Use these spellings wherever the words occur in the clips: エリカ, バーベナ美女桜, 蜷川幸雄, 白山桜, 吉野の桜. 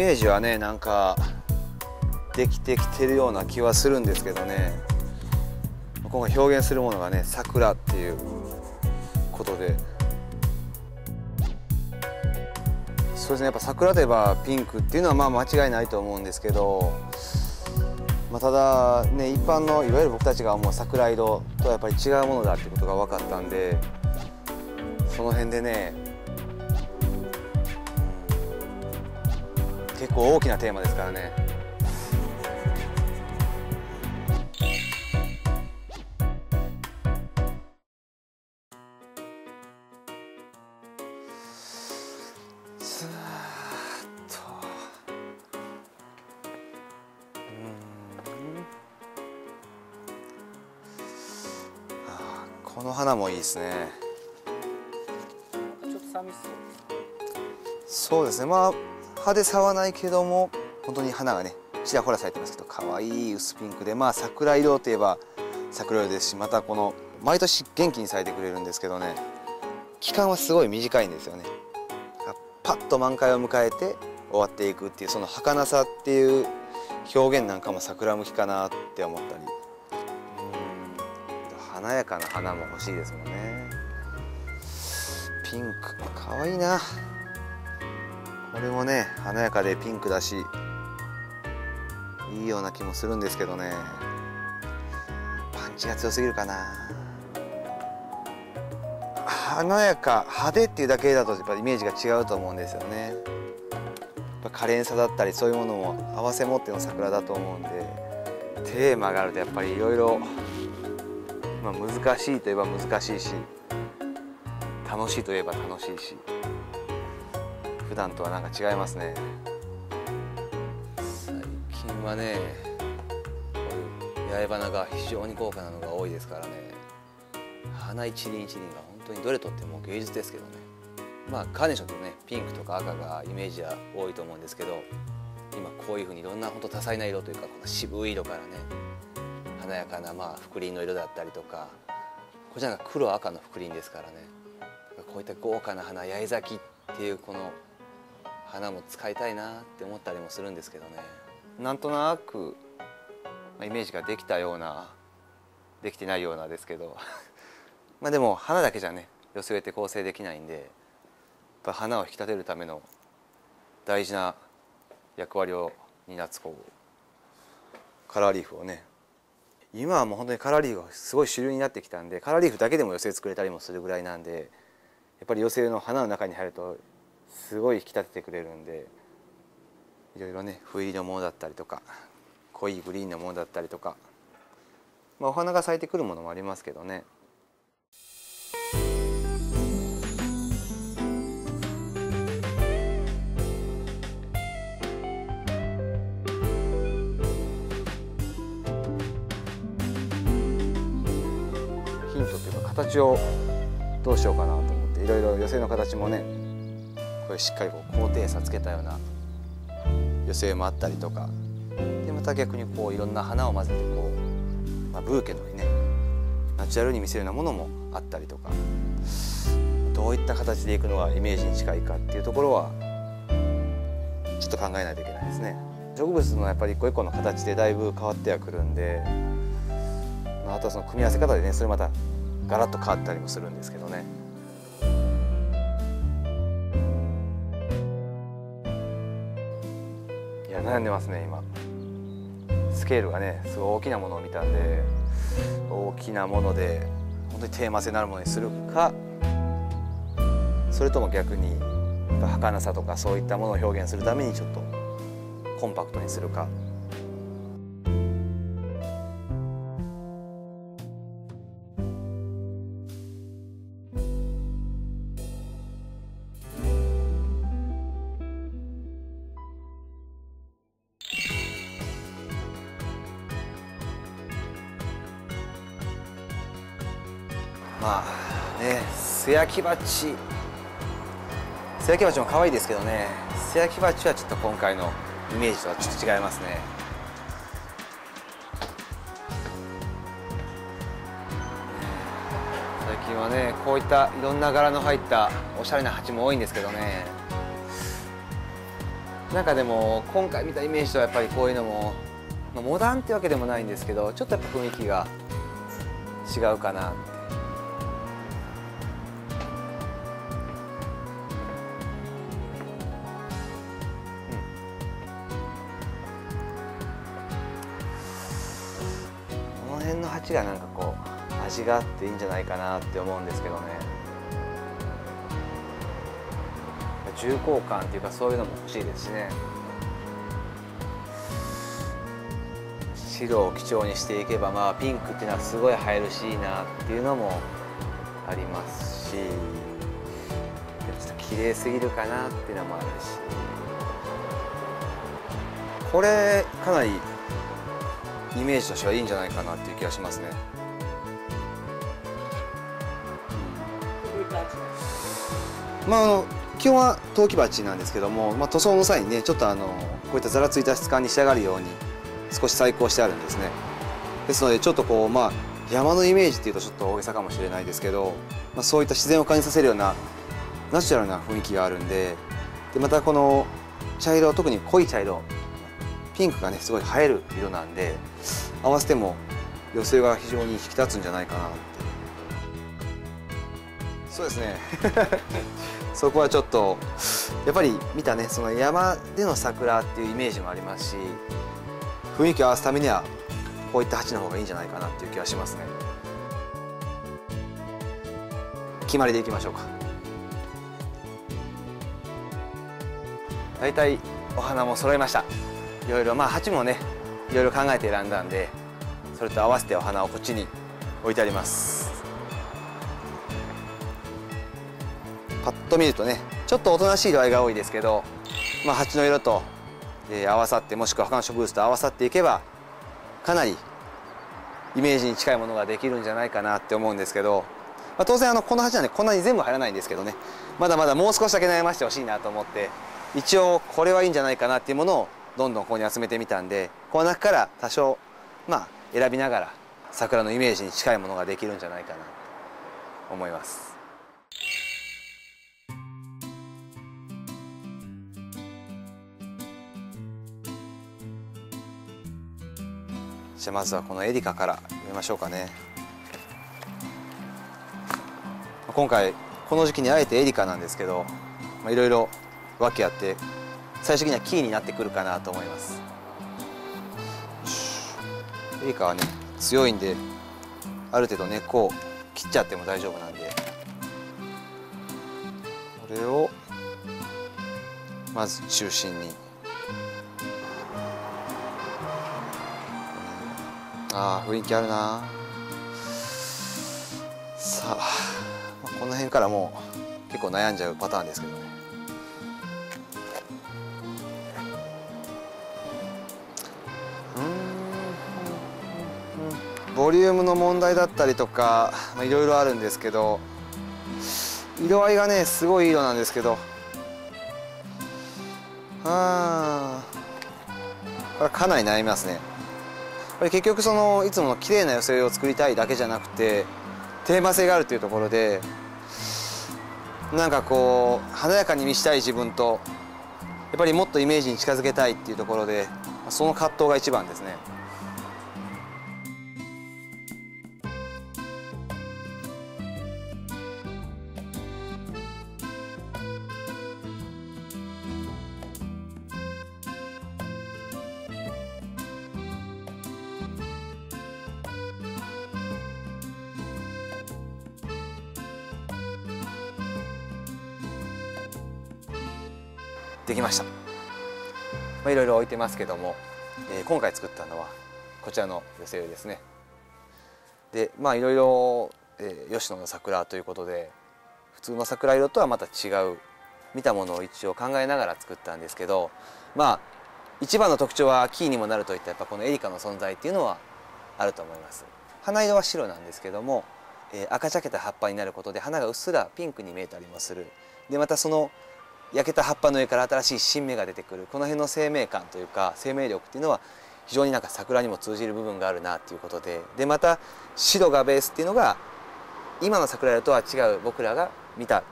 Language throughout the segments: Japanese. メージはねなんかできてきてるような気はするんですけどね、今回表現するものがね桜っていうことで、そうですね、やっぱ桜といえばピンクっていうのはまあ間違いないと思うんですけど、まあ、ただね一般のいわゆる僕たちが思う桜色とはやっぱり違うものだってことが分かったんで、その辺でね結構大きなテーマですからね。ずっとこの花もいいですね。ちょっと寂しそう。そうですね、まあ派手さはないけども本当に花がねちらほら咲いてますけど、可愛い薄ピンクで、まあ桜色といえば桜色ですし、またこの毎年元気に咲いてくれるんですけどね、期間はすごい短いんですよね。パッと満開を迎えて終わっていくっていう、その儚さっていう表現なんかも桜向きかなって思ったり、華やかな花も欲しいですもんね。ピンクかわいいな。これもね華やかでピンクだしいいような気もするんですけどね、パンチが強すぎるかな。華やか派手っていうだけだとやっぱイメージが違うと思うんですよね。やっぱ可憐さだったりそういうものも合わせ持っての桜だと思うんで、テーマがあるとやっぱりいろいろ難しいといえば難しいし、楽しいといえば楽しいし、普段とはなんか違いますね。最近はねこういう八重花が非常に高価なのが多いですからね、花一輪一輪が本当にどれとっても芸術ですけどね。まあカーネーションとねピンクとか赤がイメージは多いと思うんですけど、今こういうふうにいろんな本当多彩な色というか、この渋い色からね華やかなまあ覆輪の色だったりとか、こちらが黒赤の覆輪ですからね、こういった豪華な花八重咲きっていうこの花も使いたいなって思ったりもするんですけどね。なんとなくイメージができたようなできてないようなですけどまあでも花だけじゃね寄せ植えて構成できないんで、やっぱ花を引き立てるための大事な役割を担つこうカラーリーフをね、今はもう本当にカラーリーフがすごい主流になってきたんで、カラーリーフだけでも寄せ作れたりもするぐらいなんで、やっぱり寄せ植えの花の中に入るとすごい引き立ててくれるんで、いろいろね斑入りのものだったりとか濃いグリーンのものだったりとか、まあ、お花が咲いてくるものもありますけどね。ヒントっていうか形をどうしようかなと思って、いろいろ寄せの形もねしっかりこう高低差つけたような寄せ植えもあったりとかで、また逆にこういろんな花を混ぜてこう、まあ、ブーケのようにねナチュラルに見せるようなものもあったりとか、どういった形でいくのがイメージに近いかっていうところはちょっと考えないといけないですね。植物のやっぱり一個一個の形でだいぶ変わってはくるんで、あとはその組み合わせ方でねそれまたガラッと変わったりもするんですけどね。悩んでますね今。スケールがねすごい大きなものを見たんで、大きなもので本当にテーマ性のあるものにするか、それとも逆に儚さとかそういったものを表現するためにちょっとコンパクトにするか。まあね、素焼き鉢も可愛いですけどね、素焼き鉢はちょっと今回のイメージとはちょっと違いますね。最近はねこういったいろんな柄の入ったおしゃれな鉢も多いんですけどね、なんかでも今回見たイメージとはやっぱりこういうのも、まあ、モダンってわけでもないんですけど、ちょっとやっぱ雰囲気が違うかなって。この辺の鉢がなんかこう味があっていいんじゃないかなって思うんですけどね。重厚感っていうか、そういうのも欲しいですしね。白を基調にしていけば、まあ、ピンクっていうのはすごい映えるしいいなっていうのもありますし、ちょっと綺麗すぎるかなっていうのもあるし、これかなりイメージとしてはいいんじゃないかなっていう気がしますね。まあ基本は陶器鉢なんですけども、まあ、塗装の際にね、ちょっとこういったざらついた質感に仕上がるように少し細工をしてあるんですね。ですのでちょっとこう、まあ、山のイメージっていうとちょっと大げさかもしれないですけど、まあ、そういった自然を感じさせるようなナチュラルな雰囲気があるん でまたこの茶色、特に濃い茶色、ピンクがねすごい映える色なんで、合わせても寄せが非常に引き立つんじゃないかなって。そうですねそこはちょっとやっぱり見たね、その山での桜っていうイメージもありますし、雰囲気を合わすためにはこういった鉢の方がいいんじゃないかなっていう気がしますね。決まりでいきましょうか。だいたいお花も揃いました。いろいろ、まあ鉢もねいろいろ考えて選んだんで、それと合わせてお花をこっちに置いてあります。パッと見るとね、ちょっとおとなしい色合いが多いですけど、まあ、鉢の色と合わさって、もしくは他の植物と合わさっていけばかなりイメージに近いものができるんじゃないかなって思うんですけど、まあ、当然この鉢なんでこんなに全部入らないんですけどね、まだまだもう少しだけ悩ましてほしいなと思って、一応これはいいんじゃないかなっていうものをどんどんここに集めてみたんで、この中から多少まあ選びながら桜のイメージに近いものができるんじゃないかなと思います。じゃあまずはこのエリカから植えましょうかね。今回この時期にあえてエリカなんですけど、いろいろ訳あって最終的にはキーになってくるかなと思います。エリカはね強いんで、ある程度根っこを切っちゃっても大丈夫なんで、これをまず中心に。あー、雰囲気あるな。さあ、まあ、この辺からもう結構悩んじゃうパターンですけどね。ボリュームの問題だったりとか、まあ、いろいろあるんですけど、色合いがねすごい色なんですけど、あー、これかなり悩みますね。これ結局そのいつもの綺麗な寄せ植えを作りたいだけじゃなくて、テーマ性があるというところで、なんかこう華やかに見せたい自分と、やっぱりもっとイメージに近づけたいっていうところで、その葛藤が一番ですね。できました。まあ、いろいろ置いてますけども、今回作ったのはこちらの寄せ植えですね。で、まあいろいろ、吉野の桜ということで、普通の桜色とはまた違う見たものを一応考えながら作ったんですけど、まあ一番の特徴はキーにもなるといった、やっぱこのエリカの存在っていうのはあると思います。花色は白なんですけども、赤茶けた葉っぱになることで花がうっすらピンクに見えたりもする。でまたその焼けた葉っぱの上から新しい新芽が出てくる、この辺の生命感というか生命力っていうのは非常になんか桜にも通じる部分があるなっていうことで、でまた白がベースっていうのが今の桜色とは違う、僕らが見た、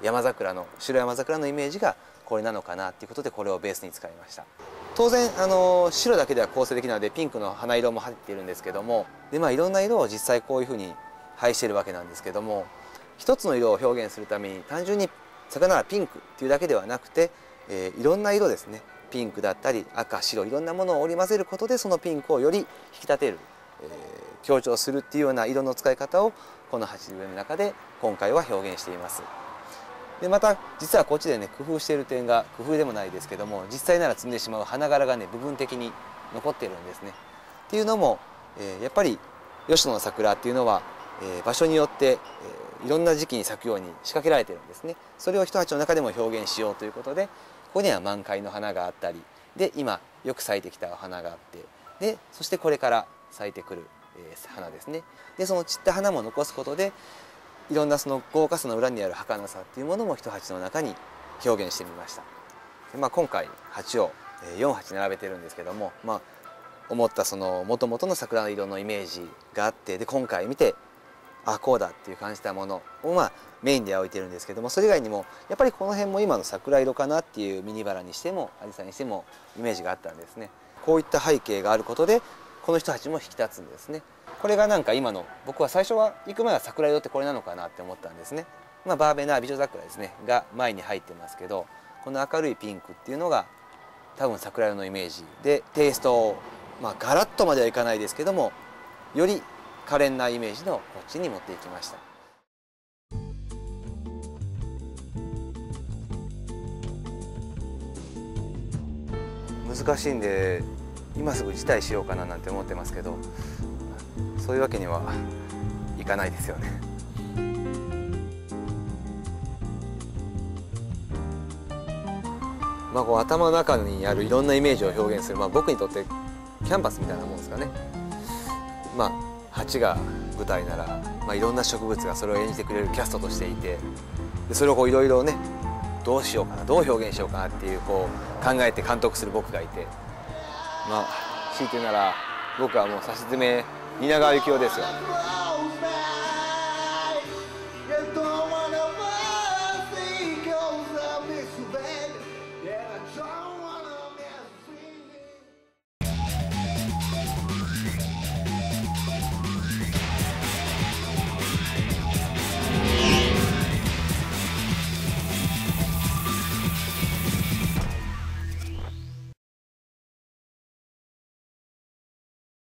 山桜の白山桜のイメージがこれなのかなっていうことで、これをベースに使いました。当然白だけでは構成できないのでピンクの花色も入っているんですけども、で、まあ、いろんな色を実際こういうふうに配しているわけなんですけども、一つの色を表現するために単純に魚はピンクっていうだけではなくて、いろんな色ですね、ピンクだったり赤白いろんなものを織り交ぜることで、そのピンクをより引き立てる、強調するっていうような色の使い方をこの鉢植えの中で今回は表現しています。でまた実はこっちでね、工夫している点が、工夫でもないですけども、実際なら摘んでしまう花柄がね部分的に残っているんですね。っていうのも、やっぱり吉野の桜っていうのは、場所によって、いろんな時期に咲くように仕掛けられてるんですね。それを一鉢の中でも表現しようということで、ここには満開の花があったりで、今よく咲いてきた花があって、でそしてこれから咲いてくる、花ですね。でその散った花も残すことで、いろんなその豪華さの裏にある儚さっていうものも一鉢の中に表現してみました。で、まあ、今回鉢を4鉢並べてるんですけども、まあ、思ったそのもともとの桜の色のイメージがあって、で今回見てあこうだっていう感じたものを、まあ、メインで置いてるんですけども、それ以外にもやっぱりこの辺も今の桜色かなっていうミニバラにしても紫陽花にしてもイメージがあったんですね。こういった背景があることでこの一鉢も引き立つんですね。これがなんか今の、僕は最初は行く前は桜色ってこれなのかなって思ったんですね。まあ、バーベナ美女桜ですねが前に入ってますけど、この明るいピンクっていうのが多分桜色のイメージで、テイストをまあガラッとまではいかないですけども、より可憐なイメージのこっちに持っていきました。難しいんで今すぐ辞退しようかななんて思ってますけど、そういうわけにはいかないですよね。まあこう頭の中にあるいろんなイメージを表現する、まあ、僕にとってキャンバスみたいなもんですかね。まあ鉢が舞台なら、まあ、いろんな植物がそれを演じてくれるキャストとしていて、でそれをいろいろね、どうしようかな、どう表現しようかなっていう、こう考えて監督する僕がいて、まあ強いて言うなら僕はもう差し詰め蜷川幸雄ですよ。